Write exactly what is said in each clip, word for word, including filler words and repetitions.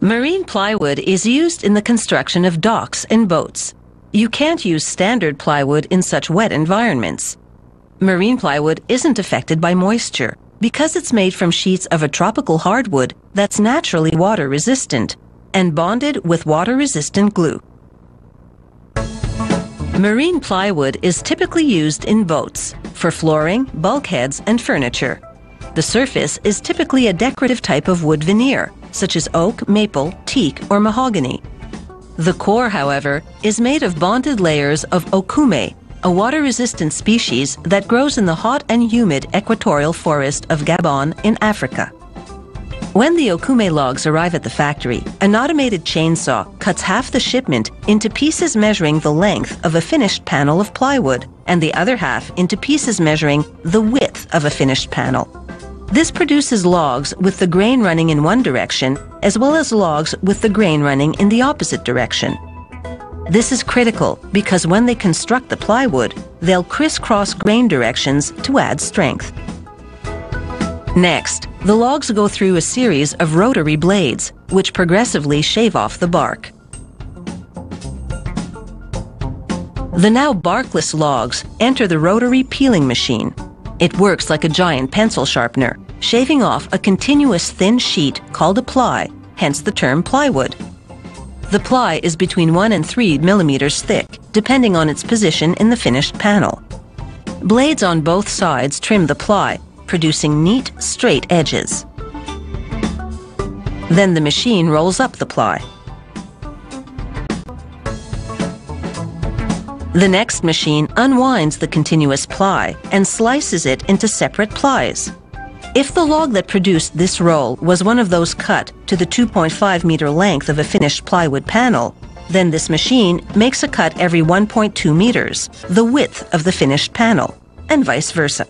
Marine plywood is used in the construction of docks and boats. You can't use standard plywood in such wet environments. Marine plywood isn't affected by moisture because it's made from sheets of a tropical hardwood that's naturally water-resistant and bonded with water-resistant glue. Marine plywood is typically used in boats, for flooring, bulkheads, and furniture. The surface is typically a decorative type of wood veneer, such as oak, maple, teak, or mahogany. The core, however, is made of bonded layers of okoume, a water-resistant species that grows in the hot and humid equatorial forest of Gabon in Africa. When the okoume logs arrive at the factory, an automated chainsaw cuts half the shipment into pieces measuring the length of a finished panel of plywood, and the other half into pieces measuring the width of a finished panel. This produces logs with the grain running in one direction, as well as logs with the grain running in the opposite direction. This is critical because when they construct the plywood, they'll crisscross grain directions to add strength. Next, the logs go through a series of rotary blades, which progressively shave off the bark. The now barkless logs enter the rotary peeling machine. It works like a giant pencil sharpener, shaving off a continuous thin sheet called a ply, hence the term plywood. The ply is between one and three millimeters thick, depending on its position in the finished panel. Blades on both sides trim the ply, producing neat, straight edges. Then the machine rolls up the ply. The next machine unwinds the continuous ply and slices it into separate plies. If the log that produced this roll was one of those cut to the two point five meter length of a finished plywood panel, then this machine makes a cut every one point two meters, the width of the finished panel, and vice versa.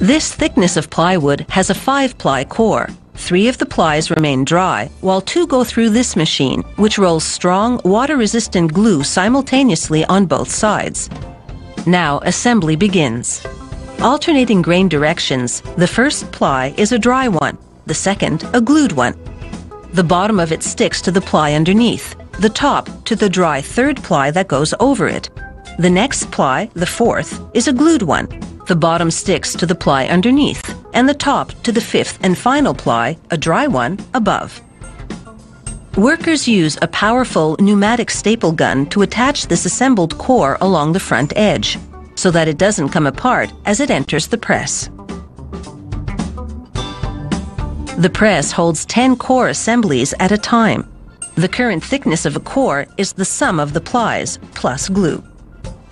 This thickness of plywood has a five-ply core. Three of the plies remain dry, while two go through this machine, which rolls strong, water-resistant glue simultaneously on both sides. Now assembly begins. Alternating grain directions, the first ply is a dry one, the second a glued one. The bottom of it sticks to the ply underneath, the top to the dry third ply that goes over it. The next ply, the fourth, is a glued one. The bottom sticks to the ply underneath, and the top to the fifth and final ply, a dry one, above. Workers use a powerful pneumatic staple gun to attach this assembled core along the front edge, so that it doesn't come apart as it enters the press. The press holds ten core assemblies at a time. The current thickness of a core is the sum of the plies plus glue.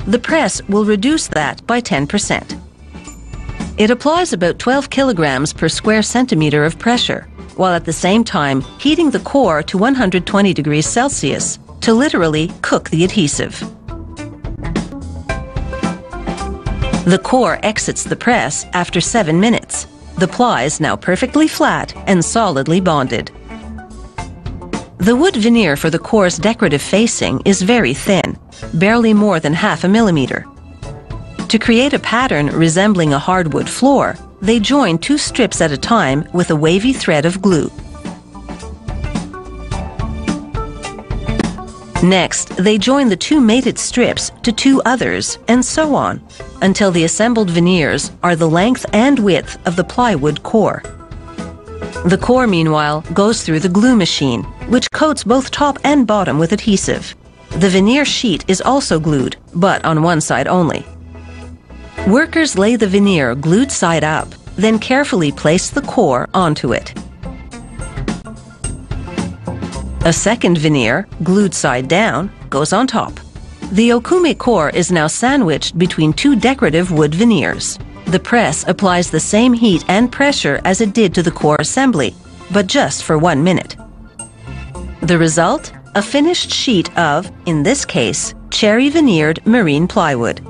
The press will reduce that by ten percent. It applies about twelve kilograms per square centimeter of pressure, while at the same time heating the core to one hundred twenty degrees Celsius to literally cook the adhesive. The core exits the press after seven minutes. The ply is now perfectly flat and solidly bonded. The wood veneer for the core's decorative facing is very thin, barely more than half a millimeter. To create a pattern resembling a hardwood floor, they join two strips at a time with a wavy thread of glue. Next, they join the two mated strips to two others, and so on, until the assembled veneers are the length and width of the plywood core. The core, meanwhile, goes through the glue machine, which coats both top and bottom with adhesive. The veneer sheet is also glued, but on one side only. Workers lay the veneer glued side up, then carefully place the core onto it. A second veneer, glued side down, goes on top. The okoume core is now sandwiched between two decorative wood veneers. The press applies the same heat and pressure as it did to the core assembly, but just for one minute. The result? A finished sheet of, in this case, cherry-veneered marine plywood.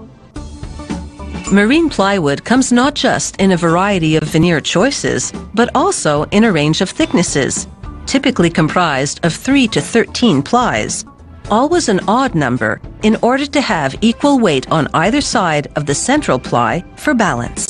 Marine plywood comes not just in a variety of veneer choices, but also in a range of thicknesses, typically comprised of three to thirteen plies, always an odd number in order to have equal weight on either side of the central ply for balance.